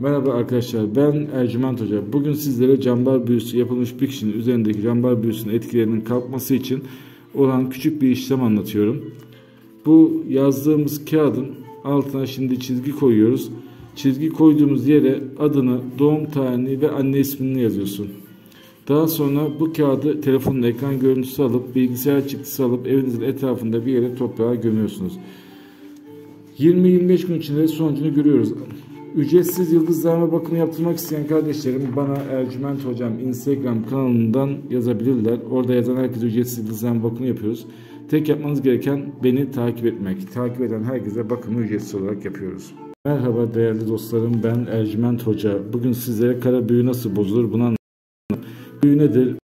Merhaba arkadaşlar, ben Ercüment Hoca. Bugün sizlere cambar büyüsü yapılmış bir kişinin üzerindeki cambar büyüsünün etkilerinin kalkması için olan küçük bir işlem anlatıyorum. Bu yazdığımız kağıdın altına şimdi çizgi koyuyoruz. Çizgi koyduğumuz yere adını, doğum tarihini ve anne ismini yazıyorsun. Daha sonra bu kağıdı telefonun ekran görüntüsü alıp, bilgisayar çıktısı alıp evinizin etrafında bir yere toprağa gömüyorsunuz. 20-25 gün içinde sonucunu görüyoruz. Ücretsiz yıldızlarıma bakımı yaptırmak isteyen kardeşlerim bana Ercüment Hocam Instagram kanalından yazabilirler. Orada yazan herkese ücretsiz yıldızlarıma bakımı yapıyoruz. Tek yapmanız gereken beni takip etmek. Takip eden herkese bakımı ücretsiz olarak yapıyoruz. Merhaba değerli dostlarım, ben Ercüment Hoca. Bugün sizlere kara büyü nasıl bozulur bunu anlatacağım. Büyü nedir?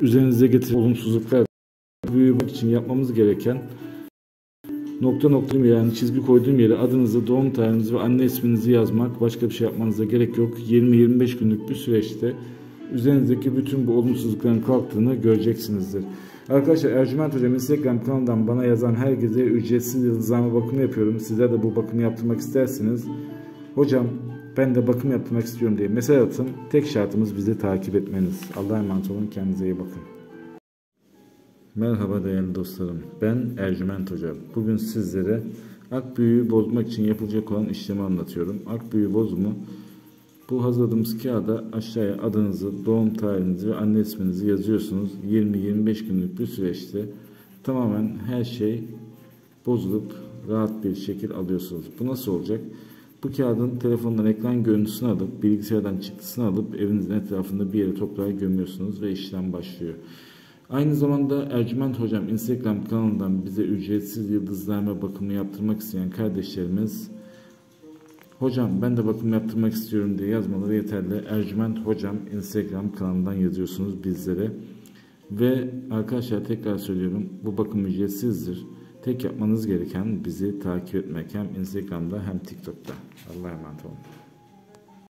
Üzerinize getiren olumsuzluklar. Büyü için yapmamız gereken nokta nokta, yani çizgi koyduğum yere adınızı, doğum tarihinizi ve anne isminizi yazmak. Başka bir şey yapmanıza gerek yok. 20-25 günlük bir süreçte üzerinizdeki bütün bu olumsuzlukların kalktığını göreceksinizdir. Arkadaşlar, Ercüment Hocam Instagram kanalından bana yazan herkese ücretsiz yıldızlama bakımı yapıyorum. Sizler de bu bakımı yaptırmak isterseniz, hocam ben de bakım yaptırmak istiyorum diye mesaj atın. Tek şartımız bizi takip etmeniz. Allah'a emanet olun, kendinize iyi bakın. Merhaba değerli dostlarım, ben Ercüment Hoca. Bugün sizlere ak büyüyü bozmak için yapılacak olan işlemi anlatıyorum. Ak büyü bozumu, bu hazırladığımız kağıda aşağıya adınızı, doğum tarihinizi ve anne isminizi yazıyorsunuz. 20-25 günlük bir süreçte tamamen her şey bozulup rahat bir şekil alıyorsunuz. Bu nasıl olacak? Bu kağıdın telefondan ekran görüntüsünü alıp, bilgisayardan çıktısını alıp evinizin etrafında bir yere toprağa gömüyorsunuz ve işlem başlıyor. Aynı zamanda Ercüment Hocam Instagram kanalından bize ücretsiz yıldızlarıma bakımı yaptırmak isteyen kardeşlerimiz, hocam ben de bakım yaptırmak istiyorum diye yazmaları yeterli. Ercüment Hocam Instagram kanalından yazıyorsunuz bizlere. Ve arkadaşlar, tekrar söylüyorum, bu bakım ücretsizdir. Tek yapmanız gereken bizi takip etmek, hem Instagram'da hem TikTok'ta. Allah'a emanet olun.